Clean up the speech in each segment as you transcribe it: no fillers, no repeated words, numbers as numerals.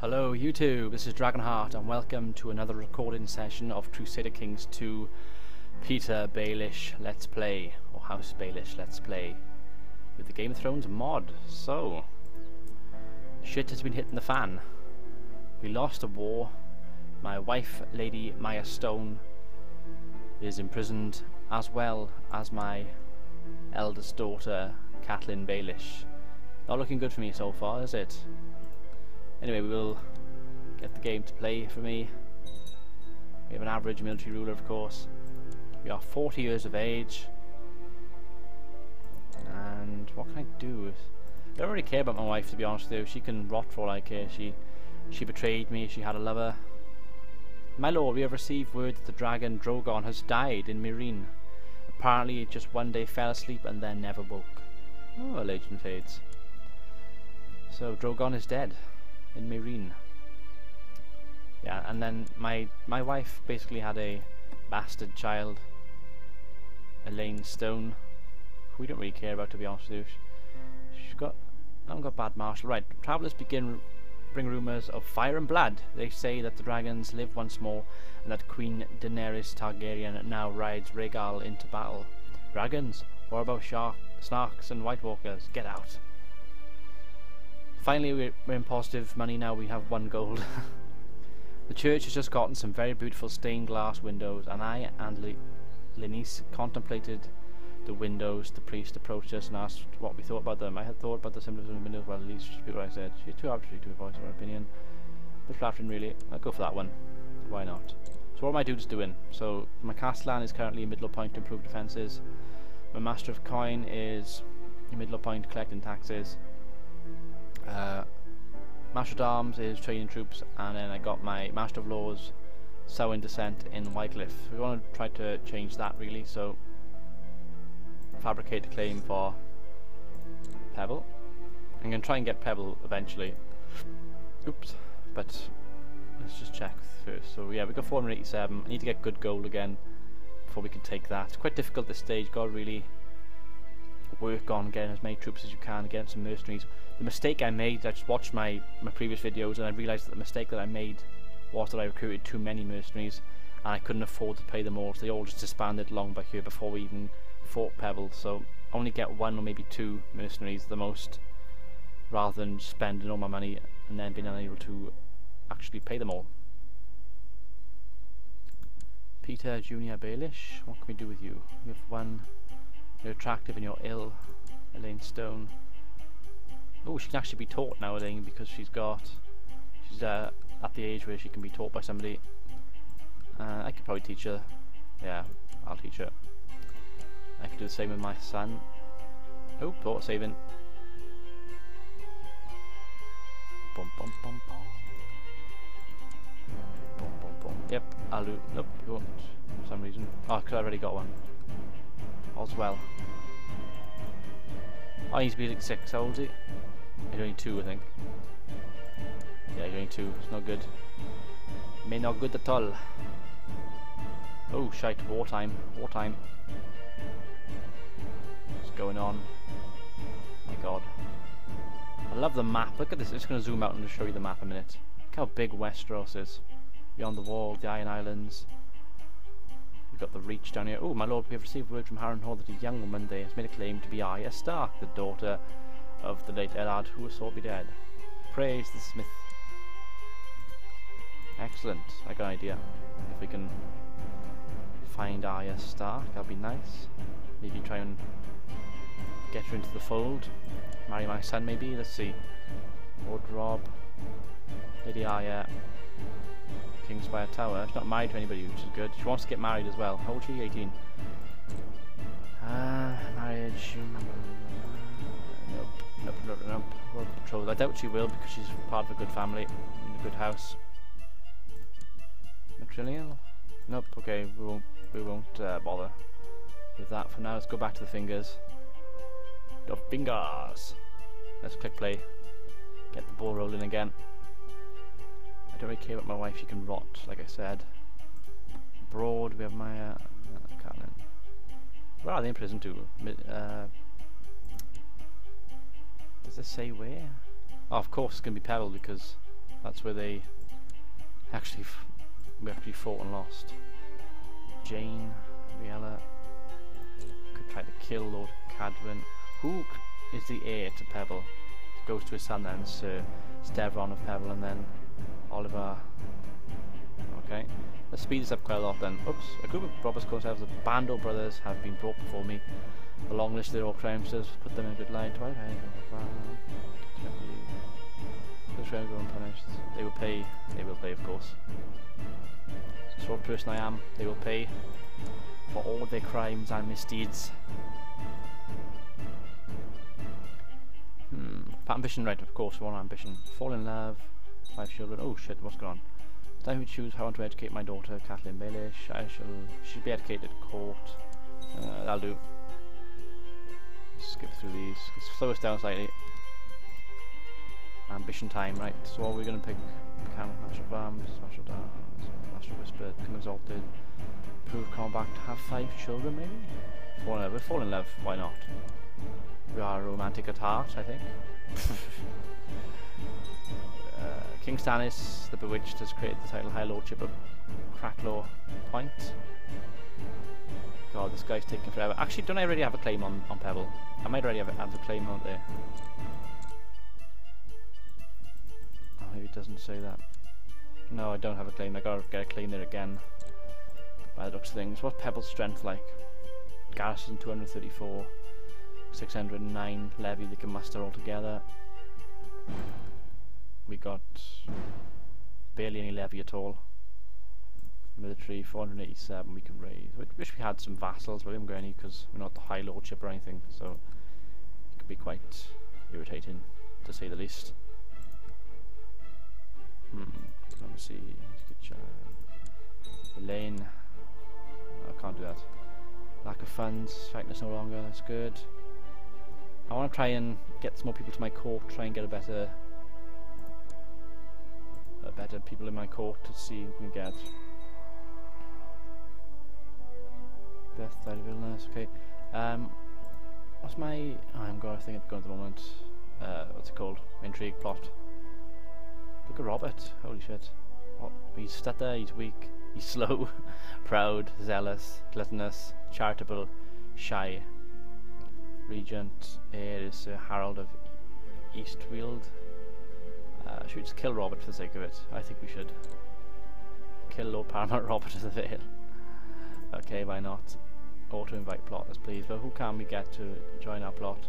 Hello YouTube, this is Dragonheart and welcome to another recording session of Crusader Kings 2 Peter Baelish Let's Play, or House Baelish Let's Play, with the Game of Thrones mod. So, shit has been hitting the fan. We lost a war, my wife Lady Maya Stone is imprisoned, as well as my eldest daughter Catelyn Baelish. Not looking good for me so far, is it? Anyway, we will get the game to play for me. We have an average military ruler, of course. We are 40 years of age. And what can I do? I don't really care about my wife, to be honest with you. She can rot for all I care. She betrayed me. She had a lover. My lord, we have received word that the dragon Drogon has died in Meereen. Apparently, it just one day fell asleep and then never woke. Oh, a legend fades. So, Drogon is dead. In Meereen. Yeah, and then my wife basically had a bastard child, Elaine Stone, who we don't really care about, to be honest with you. I haven't got bad marshal. Right, travellers bring rumours of fire and blood. They say that the dragons live once more and that Queen Daenerys Targaryen now rides Rhaegal into battle. Dragons? What about snarks and White Walkers? Get out. Finally, we're in positive money now. We have 1 gold. The church has just gotten some very beautiful stained glass windows, and I and Linise contemplated the windows. The priest approached us and asked what we thought about them. I had thought about the symbolism of the windows, well, at least people I said. She's too arbitrary to voice her opinion. A bit flattering, really. I'll go for that one. Why not? So what are my dudes doing? So my castellan is currently in middle point to improve defences. My master of coin is in middle point collecting taxes. Master at Arms is training troops, and then I got my Master of Laws, Sowing Descent in Whitecliff. We want to try to change that really, so fabricate a claim for Pebble. I'm going to try and get Pebble eventually. Oops, but let's just check first. So yeah, we got 487. I need to get good gold again before we can take that. It's quite difficult at this stage. Got to really work on getting as many troops as you can, getting some mercenaries. The mistake I made, I just watched my previous videos and I realised that the mistake that I made was that I recruited too many mercenaries and I couldn't afford to pay them all, so they all just disbanded long back here before we even fought Pebble. So I only get 1 or maybe 2 mercenaries at the most, rather than spending all my money and then being unable to actually pay them all. Peter Jr. Baelish, what can we do with you? We have 1. You're attractive and you're ill, Elaine Stone. Oh, she can actually be taught now, Elaine, because she's at the age where she can be taught by somebody. I could probably teach her. Yeah, I'll teach her. I could do the same with my son. Oh, thought saving. Bum, bum, bum, bum. Bum, bum, bum. Yep, I'll do. Nope, you won't, for some reason. Oh, because I already got one. All's well. Oh, he needs to be like 6, how old is he? He's only 2, I think. Yeah, he's only 2, it's not good. May not good at all. Oh, shite, wartime, wartime. What's going on? Oh my god. I love the map, look at this, I'm just going to zoom out and just show you the map a minute. Look how big Westeros is. Beyond the Wall, the Iron Islands. Got the reach down here. Oh, my lord, we have received word from Harrenhal that a young woman there has made a claim to be Arya Stark, the daughter of the late Elard, who was sought to be dead. Praise the smith. Excellent. I got an idea. If we can find Arya Stark, that'd be nice. Maybe try and get her into the fold. Marry my son, maybe. Let's see. Lord Rob, Lady Arya. King's Tower. She's not married to anybody, which is good. She wants to get married as well. How old is she? 18. Marriage. Nope, nope, nope, nope. World Patrol. I doubt she will because she's part of a good family in a good house. Matrillial? Nope. Okay, we won't bother with that for now. Let's go back to the fingers. The fingers. Let's click play. Get the ball rolling again. I don't really care about my wife, she can rot, like I said. Broad, we have Maya, Catelyn. Where are they in prison to? Does this say where? Oh, of course it's going to be Pebble because That's where they actually fought and lost. Jane, Riella, could try to kill Lord Cadwen, who is the heir to Pebble. Goes to his son then, Sir Stevron of Pebble, and then Oliver. Okay, let's speed this up quite a lot then. Oops, a group of robbers called themselves the Bando brothers have been brought before me. A long list of their old crimes has put them in a good light. Right, they will pay. They will pay, of course. The sort of person I am, they will pay for all their crimes and misdeeds. Ambition, right, of course, one ambition. Fall in love, 5 children. Oh shit, what's going on? Time to choose how I want to educate my daughter, Kathleen Baelish. She'll be educated at court. That'll do. Skip through these. Slow us down slightly. Ambition time, right? So what are we gonna pick? Camp, Master of Arms, Master of Dance, Master of Whisper, Become Exalted, Prove Combat, Have 5 children maybe? Fall in love. We'll fall in love, why not? We are romantic at heart, I think. King Stannis, the Bewitched, has created the title High Lordship of Cracklaw Point. God, this guy's taking forever. Actually, don't I already have a claim on Pebble? I might already have a claim out there. Oh, maybe it doesn't say that. No, I don't have a claim. I gotta get a claim there again. By the looks of things, what's Pebble's strength like? Garrison 234. 609 levy they can muster altogether. We got barely any levy at all. Military 487 we can raise. I wish we had some vassals, but we haven't got any because we're not the High Lordship or anything, so it could be quite irritating to say the least. Let me see. Elaine. I can't do that. Lack of funds, frankness no longer, that's good. I want to try and get some more people to my court, try and get a better people in my court to see who we can get. Death, died of illness, okay. What's my... Oh, I'm going to think at the moment. What's it called? Intrigue, plot. Look at Robert, holy shit. What? He's stutter, he's weak. He's slow, proud, zealous, gluttonous, charitable, shy. Regent, heir is Sir Harold of East-Eastweald. Should we just kill Robert for the sake of it? I think we should. Kill Lord Paramount Robert of the Vale. Okay, why not? Auto-invite plotters, please. But who can we get to join our plot?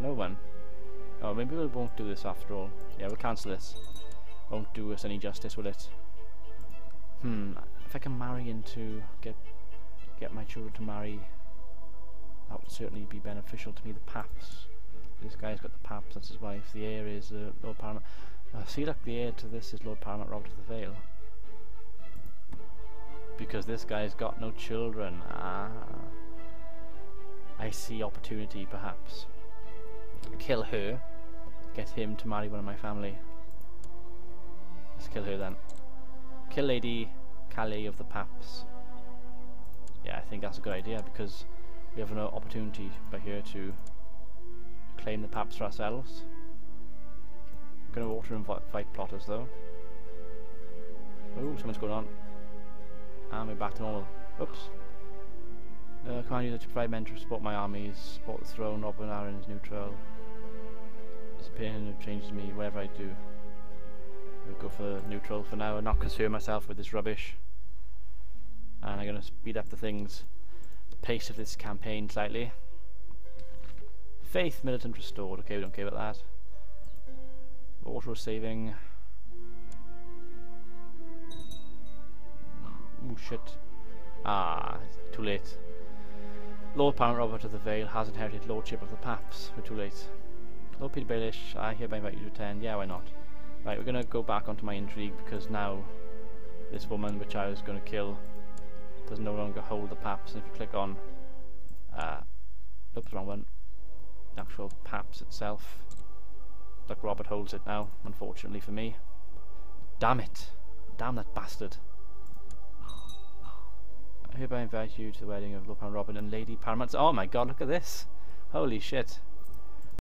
No one. Oh, maybe we won't do this after all. Yeah, we'll cancel this. Won't do us any justice, will it? If I can marry into get my children to marry, that would certainly be beneficial to me. The paps. This guy's got the paps. That's his wife. The heir is Lord Paramount. See, look, the heir to this is Lord Paramount Robert of the Vale. Because this guy's got no children. Ah, I see opportunity, perhaps. Kill her. Get him to marry one of my family. Let's kill her then. Kill Lady Calais of the Paps. Yeah, I think that's a good idea because we have an opportunity by here to claim the Paps for ourselves. We're going to auto-invite plotters though. Oh, something's going on. And we're back to normal. Oops. Can I use it to provide men to support my armies, support the throne, Robin Aaron is neutral. His opinion changes me wherever I do. We'll go for neutral for now and not concern myself with this rubbish. And I'm going to speed up the pace of this campaign slightly. Faith militant restored. Okay, we don't care about that. Auto saving. Oh shit. Ah, too late. Lord Paramount Robert of the Vale has inherited Lordship of the Paps. We're too late. Lord Peter Baelish, I hereby invite you to attend. Yeah, why not? Right, we're going to go back onto my intrigue because now this woman which I was going to kill does no longer hold the paps. And if you click on oops, wrong one, the actual paps itself, look, Robert holds it now, unfortunately for me. Damn it, damn that bastard. I hereby invite you to the wedding of Lord Paramount Robin and Lady Paramount. Oh my god, look at this, holy shit.